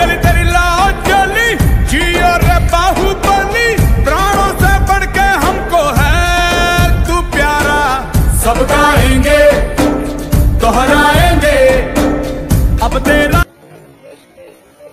गली तेरी लाओ चली जियो रे बाहुबली, प्राणों से बढ़ के हमको है तू प्यारा। सब गाएंगे दोहराएंगे अब तेरा।